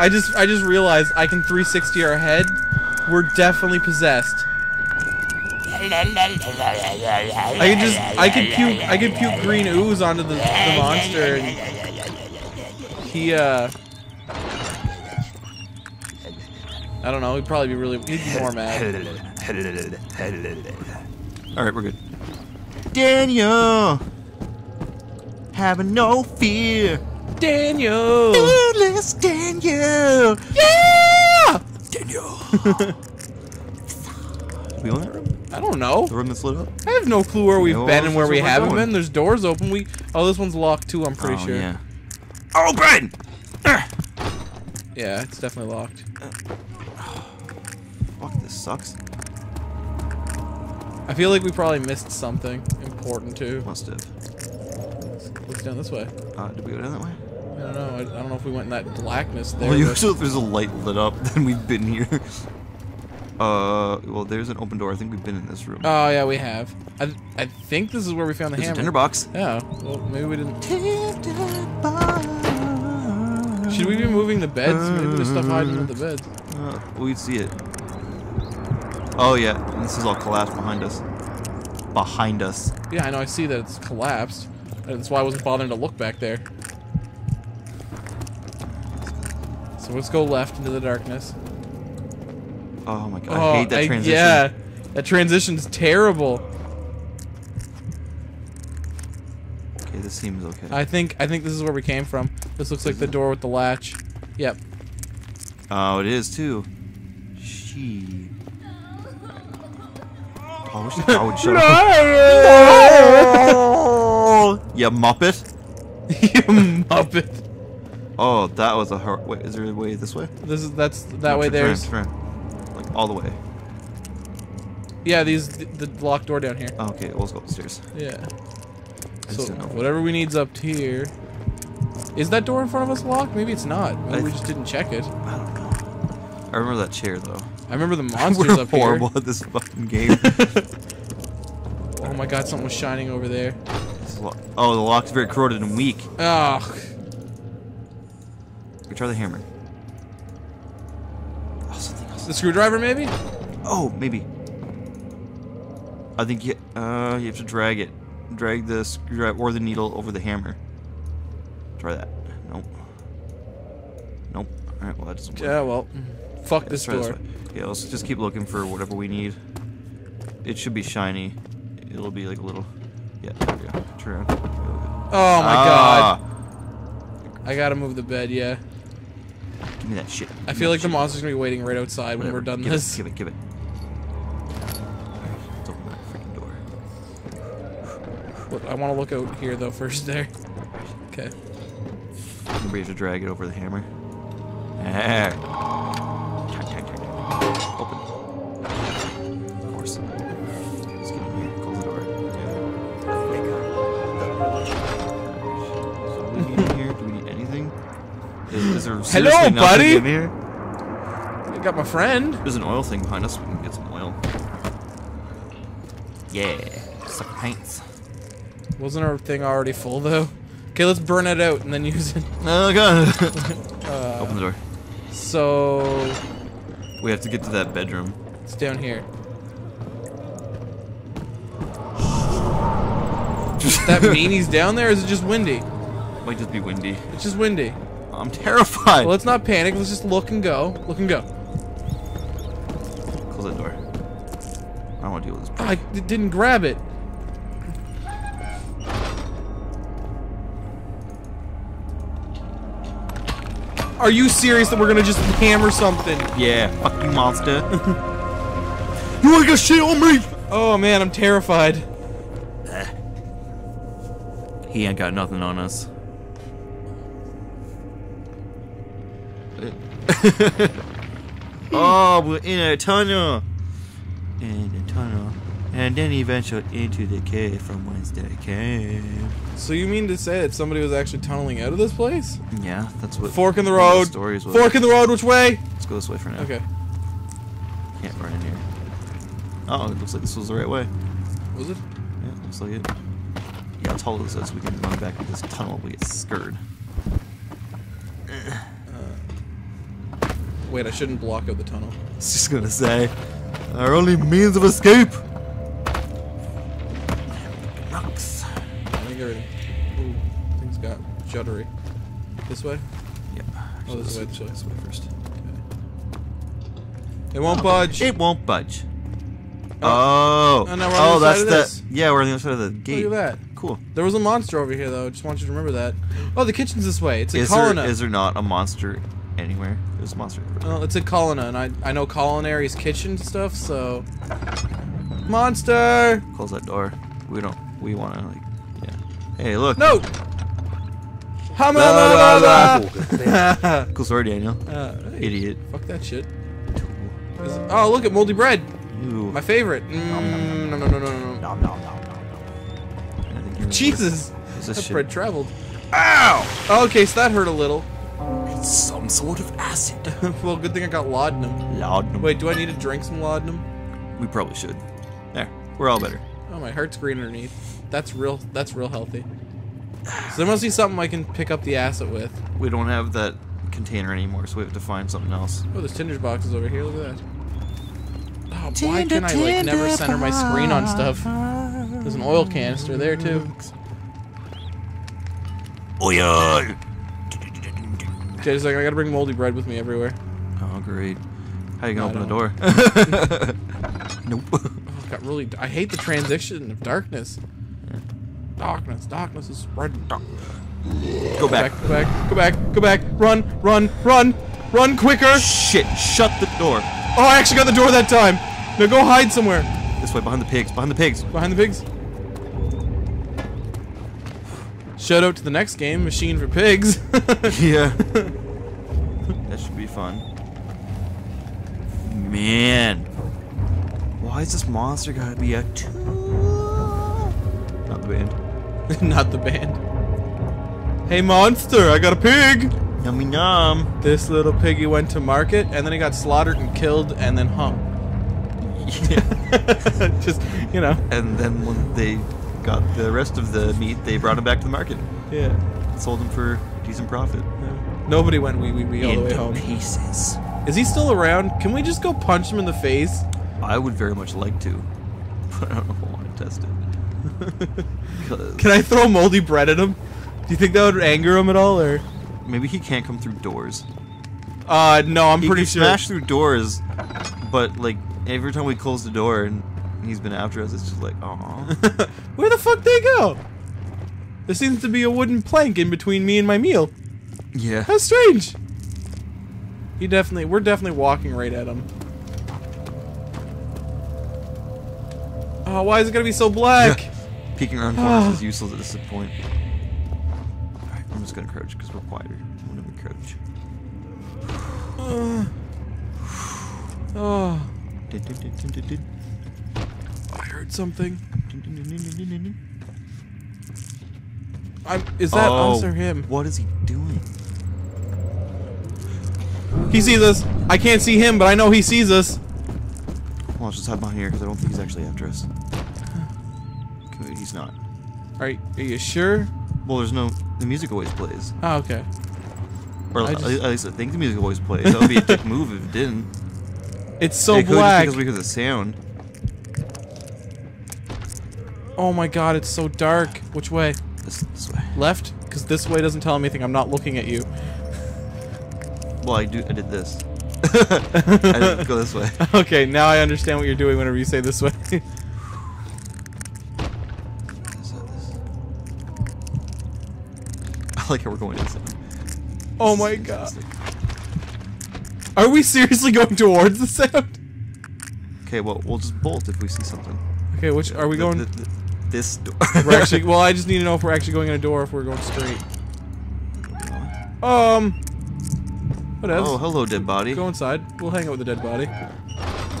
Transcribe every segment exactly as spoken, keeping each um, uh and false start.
I just I just realized I can three sixty our head. We're definitely possessed. I can just I can puke I can puke green ooze onto the, the monster. And he uh I don't know. He'd probably be really he'd be more mad. All right, we're good. Daniel, having no fear. Daniel, fearless Daniel. Yeah, Daniel. We on that room? I don't know. The room that's lit up. I have no clue where we've no, been and where we haven't been. There's doors open. We oh, this one's locked too. I'm pretty oh, sure. Yeah. Open. Yeah, it's definitely locked. Fuck, this sucks. I feel like we probably missed something important too. Must have. Let's down this way. Uh, did we go down that way? I don't know. I, I don't know if we went in that blackness there. Well, usually if there's a light lit up, then we've been here. Uh, well, there's an open door. I think we've been in this room. Oh yeah, we have. I I think this is where we found the there's hammer. A tinderbox. Yeah. Well, maybe we didn't. Tinderbox. Should we be moving the beds? Maybe there's stuff hiding in the beds. Uh, we'd see it. Oh yeah, and this is all collapsed behind us. Behind us. Yeah, I know, I see that it's collapsed. That's why I wasn't bothering to look back there. So let's go left into the darkness. Oh my god, oh, I hate that I, transition. Yeah, that transition's terrible. This seems okay. I think I think this is where we came from. This looks like the door with the latch. Yep. Oh, it is too. She. Oh, I wish I would shut up. No! You muppet. You muppet. Oh, that was a hard. Wait, is there a way this way? This is that's that way there. Turn, turn, like all the way. Yeah, these the, the locked door down here. Oh, okay, well, let's go upstairs. Yeah. So whatever we need's up here. Is that door in front of us locked? Maybe it's not. Maybe we just didn't check it. I don't know. I remember that chair though. I remember the monsters We're up here. We're horrible at this fucking game. Oh my god, something was shining over there. Oh, the lock's very corroded and weak. Ugh. We try the hammer. Oh, something else. The screwdriver maybe? Oh, maybe. I think you, uh, you have to drag it. Drag the screwdriver or the needle over the hammer. Try that. Nope. Nope. All right. Well, that doesn't work. Yeah. Well. Fuck this door. Yeah. Let's just keep looking for whatever we need. It should be shiny. It'll be like a little. Yeah. There we go. Turn around. Oh my ah. god. I gotta move the bed. Yeah. Give me that shit. Give I feel like shit. The monster's gonna be waiting right outside whatever. When we're done give this. It, give it. Give it. I want to look out here though first. There. Okay. Maybe you should drag it over the hammer. There. Open. Of course. Let's get in here. Close the door. Yeah. So what do we need in here? Do we need anything? Is, is there seriously Hello, nothing buddy? In here? I got my friend. There's an oil thing behind us. We can get some oil. Yeah. Suck paints. Wasn't our thing already full though? Okay, let's burn it out and then use it. Oh god! uh, Open the door. So we have to get to that bedroom. It's down here. Does that mean he's down there? Or is it just windy? It might just be windy. It's just windy. I'm terrified. Well, let's not panic. Let's just look and go. Look and go. Close that door. I don't want to deal with this. I d didn't grab it. Are you serious that we're gonna just hammer something? Yeah, fucking monster. You ain't got shit on me! Oh man, I'm terrified. He ain't got nothing on us. Oh, we're in a tunnel. In a tunnel. And then he ventured into the cave from whence they came. So you mean to say that somebody was actually tunneling out of this place? Yeah, that's what. Fork in the road. The stories was. Fork in the road. Which way? Let's go this way for now. Okay. Can't run in here. Oh, it looks like this was the right way. Was it? Yeah, it looks like it. Yeah, it's hollow, so we can run back with this tunnel. We get scared. Uh, Wait, I shouldn't block out the tunnel. I was just gonna say, our only means of escape. Rocks. I think already. Ooh, things got juddery. This way? Yep. Oh, this way. This way first. Okay. It won't oh, budge. It won't budge. Oh. Oh, oh, no, we're on oh the that's the. Yeah, we're on the other side of the gate. Look at that. Cool. There was a monster over here, though. I just want you to remember that. Oh, the kitchen's this way. It's a is colonna. There, is there not a monster anywhere? There's a monster everywhere. Oh, it's a colonna, and I, I know culinary's kitchen stuff, so... Monster! Close that door. We don't... We want to, like... Yeah. Hey, look. No! Hama, la, la, la, la. Cool story, Daniel. Uh, hey, idiot. Fuck that shit. Oh, look at moldy bread. Ew. My favorite. Mm, no, no, no, no, no, no. No, no, no. Jesus! That bread traveled. Ow! Oh, okay, so that hurt a little. It's some sort of acid. Well, good thing I got laudanum. Laudanum. Wait, do I need to drink some laudanum? We probably should. There. We're all better. Oh, my heart's green underneath. That's real That's real healthy. So there must be something I can pick up the acid with. We don't have that container anymore, so we have to find something else. Oh, there's tinder boxes over here. Look at that. Oh, why can I, like, never center my screen on stuff? There's an oil canister there, too. Oil! Jay's like, I gotta bring moldy bread with me everywhere. Oh, great. How you gonna no, open the door? Nope. Oh, got really... I hate the transition of darkness. Darkness, darkness is spreading. Dark. Go back. Go back, go back, go back. Run, run, run! Run quicker! Shit, shut the door. Oh, I actually got the door that time! Now go hide somewhere! This way, behind the pigs, behind the pigs! Behind the pigs? Shout out to the next game, Machine for Pigs. Yeah. That should be fun. Man. Why is this monster gotta be a two? Not the band. Not the band. Hey monster, I got a pig! Yummy nom. This little piggy went to market, and then he got slaughtered and killed, and then hung. Yeah. Just, you know. And then when they got the rest of the meat, they brought him back to the market. Yeah. Sold him for decent profit. Yeah. Nobody went wee wee wee all the way home. Pieces. Is he still around? Can we just go punch him in the face? I would very much like to, but I don't want to test it. Can I throw moldy bread at him? Do you think that would anger him at all, or...? Maybe he can't come through doors. Uh, no, I'm he pretty sure. He can smash through doors, but, like, every time we close the door and he's been after us, it's just like, aw. Where the fuck they go? There seems to be a wooden plank in between me and my meal. Yeah. How strange! He definitely, we're definitely walking right at him. Oh, why is it gonna be so black? Yeah. Peeking around corners is useless at this point. I'm just gonna crouch because we're quieter. I'm gonna crouch. Uh, oh. I heard something. I'm, is that oh, us or him? What is he doing? He sees us. I can't see him, but I know he sees us. Well, I'll just hide behind here because I don't think he's actually after us. Okay, he's not. All right, are you sure? Well, there's no. The music always plays. Oh, okay. Or just... at least I think the music always plays. That would be a dick move if it didn't. It's so it black. Could just because of sound. Oh my god, it's so dark. Which way? This, this way. Left? Because this way doesn't tell me anything. I'm not looking at you. Well, I do. I did this. I didn't go this way. Okay, now I understand what you're doing whenever you say this way. Like how we're going inside. Oh my god. Are we seriously going towards the sound? Okay, well, we'll just bolt if we see something. Okay, which are we the, going? The, the, this door. We're actually. Well, I just need to know if we're actually going in a door or if we're going straight. Um. What else? Oh, hello, dead body. Go inside. We'll hang out with the dead body.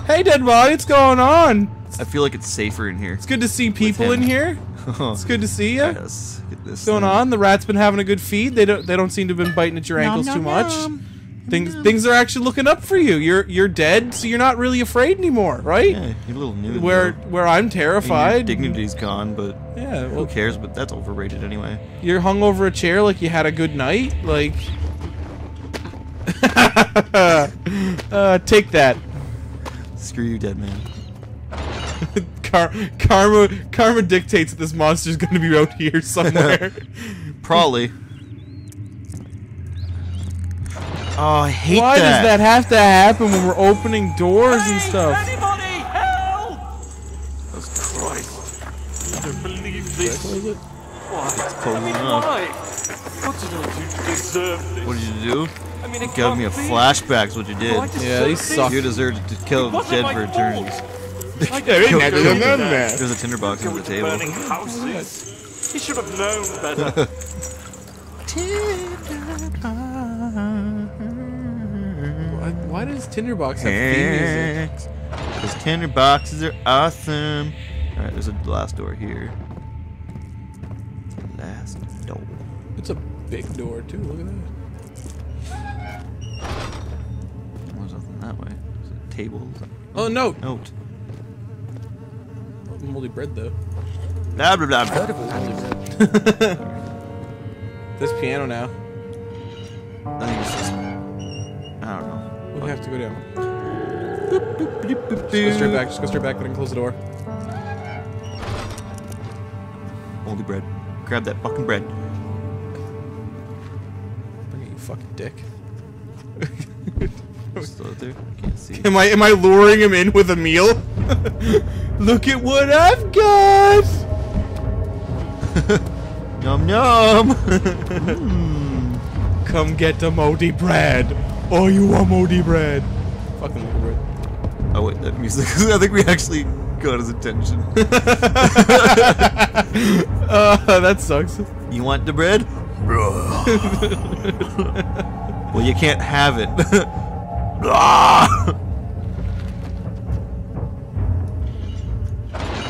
Hey, dead body, what's going on? I feel like it's safer in here. It's good to see people in here. It's good to see you. Yes. What's going on? The rat's been having a good feed. They don't. They don't seem to have been biting at your ankles nom, too nom, much. Nom. Things. Nom. Things are actually looking up for you. You're. You're dead, so you're not really afraid anymore, right? Yeah, you're a little new. Where. Though. Where I'm terrified. I mean, your dignity's gone, but. Yeah. Well, who cares? But that's overrated anyway. You're hung over a chair like you had a good night. Like. uh, take that. Screw you, dead man. Car karma, karma dictates that this monster's going to be out here somewhere. Probably. Oh, I hate Why that. Why does that have to happen when we're opening doors hey, and stuff? Anybody, help! Oh, Christ. I don't believe this. It? Why? It's I mean, why? What did I do to deserve this? What did you do? I mean, it gave me a flashback is what you did. Oh, yeah, they suck. You deserved to kill Jed for eternity. I didn't know that. that. There's a tinderbox on the table. Burning houses. He should have known better. Why, why does Tinderbox have theme music? Because tinderboxes are awesome. Alright, there's a glass door here. Last door. It's a big door, too. Look at that. There's nothing that way. There's a table. Oh, note! Note. Moldy bread, though. Blah, blah, blah. I heard it was moldy bread. This piano now. I think it's just... I don't know. We'll have to go down. Boop, boop, boop, boop, boop. Just go straight back. Just go straight back. But I can close the door. Moldy bread. Grab that fucking bread. Bring it, you fucking dick. Still out there? Can't see. Am I am I luring him in with a meal? Look at what I've got! Yum yum! mm. Come get the moldy bread! Oh, you want moldy bread! Fucking moldy bread. Oh wait, that music. I think we actually got his attention. uh, that sucks. You want the bread? Well, you can't have it.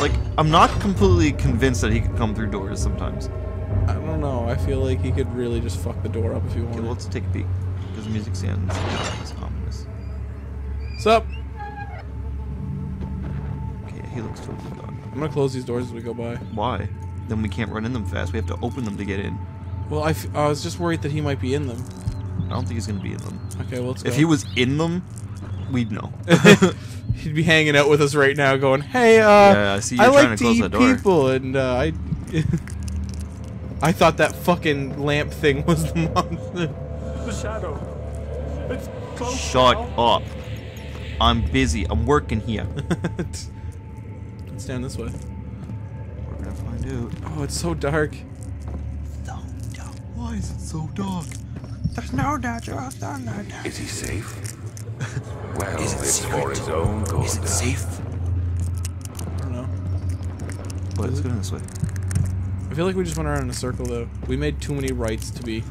Like, I'm not completely convinced that he could come through doors sometimes. I don't know. I feel like he could really just fuck the door up if he wanted. Okay, well, let's take a peek. Because the music sounds ominous. What's up? Okay, he looks totally gone. I'm gonna close these doors as we go by. Why? Then we can't run in them fast. We have to open them to get in. Well, I, f I was just worried that he might be in them. I don't think he's gonna be in them. Okay, well, let's go. If he was in them, we'd know. He'd be hanging out with us right now, going, "Hey, uh, yeah, I, see you're I like to, to close eat that door. people, and uh, I, I thought that fucking lamp thing was the monster." The shadow. It's close. Shut now. up! I'm busy. I'm working here. It's down this way. We're gonna find out. Oh, it's so dark. So dark. Why is it so dark? There's no doubt you're out there, no doubt. Is he safe? Well, is it it's secret? for his own good. Is it safe? I don't know. But it's going this way. I feel like we just went around in a circle, though. We made too many rights to be.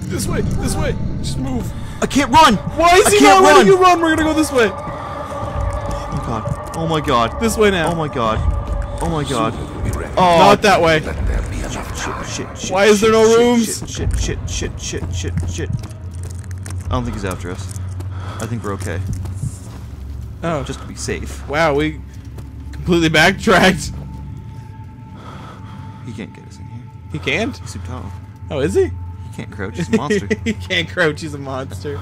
This way! This way! Just move! I can't run! Why is I he not run. letting you run? We're gonna go this way! Oh my god. Oh my god. This way now. Oh my god. Oh my god. Oh, not that way. Shit, shit, shit, Why is there no shit, rooms? Shit, shit, shit, shit, shit, shit, shit. I don't think he's after us. I think we're okay. Oh. Just to be safe. Wow, we completely backtracked. He can't get us in here. He can't? He's too tall. Oh, is he? He can't crouch. He's a monster. He can't crouch. He's a monster.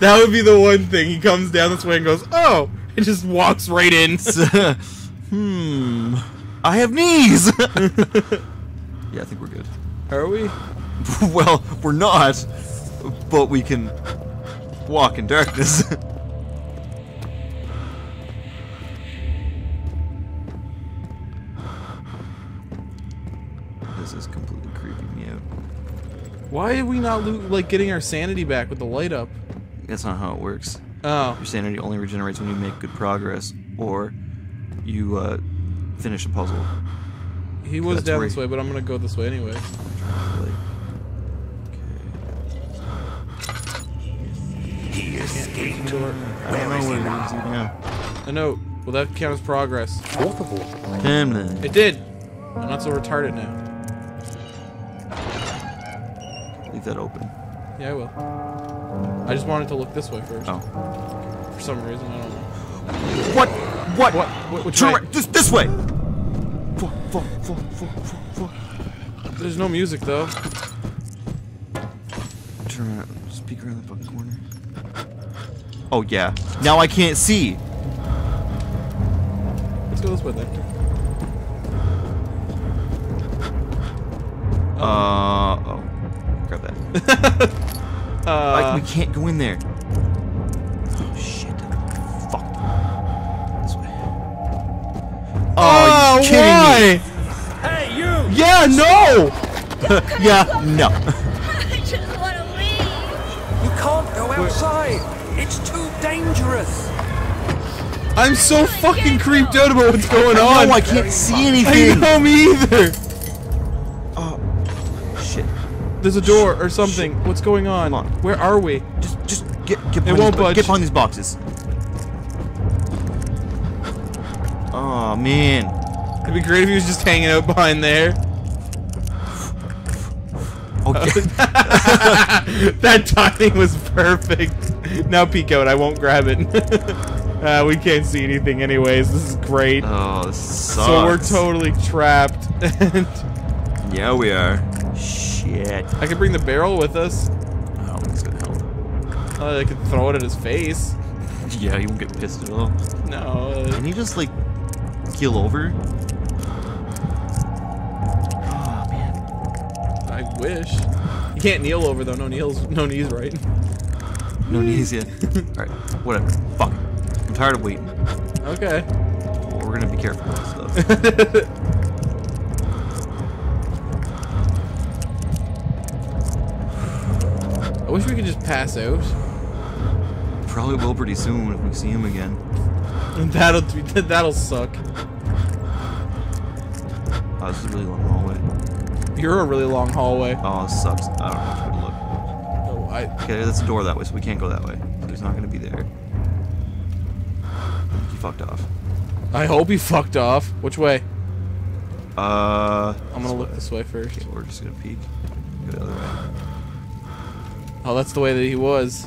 That would be the one thing. He comes down this way and goes, oh, and just walks right in. hmm. I have knees. Yeah, I think we're good. Are we? Well, we're not, but we can walk in darkness. This is completely creeping me out. Why are we not like getting our sanity back with the light up? That's not how it works. Oh. Your sanity only regenerates when you make good progress or you uh, finish a puzzle. He was down this way, but I'm gonna go this way anyway. He escaped. I don't know where he is now. A note. Well, that counts as progress. Damn. It did. I'm not so retarded now. Leave that open. Yeah, I will. I just wanted to look this way first. Oh. For some reason, I don't know. What? What? What? What? Which way? This this way. Four, four, four, four, four, four. There's no music though. Turn around. Just peek around the fucking corner. Oh yeah. Now I can't see. Let's go this way then. Uh oh. Grab that. uh, like we can't go in there. Oh shit. Fuck. This way. Oh, oh you kidding why? me? Hey you! Yeah, no! yeah, no. I just wanna leave. You can't go outside. It's too dangerous. I'm so fucking creeped out about what's going I on. No, I can't see anything. I know me either. There's a door or something. Shh. What's going on? on? Where are we? Just, just get, get behind, it won't budge. Get behind these boxes. Oh man, it'd be great if he was just hanging out behind there. Okay. That timing was perfect. Now peek out. I won't grab it. uh, we can't see anything, anyways. This is great. Oh, this sucks. So we're totally trapped. And yeah, we are. Shit. I could bring the barrel with us. I don't think it's gonna help. Uh, I could throw it at his face. Yeah, he won't get pissed at all. No. Uh, Can he just, like, keel over? Oh, man. I wish. You can't kneel over, though. No kneels. No knees, right? No knees yet. Alright, whatever. Fuck. I'm tired of waiting. Okay. Well, we're gonna be careful with this stuff. I wish we could just pass out. Probably will pretty soon if we see him again. And that'll that'll suck. Oh, this is a really long hallway. You're a really long hallway. Oh, it sucks. I don't know where to look. Oh, I. Okay, there's a door that way, so we can't go that way. He's not gonna be there. He fucked off. I hope he fucked off. Which way? Uh. I'm gonna look this way first. Okay, we're just gonna peek. Go the other way. Oh, that's the way that he was.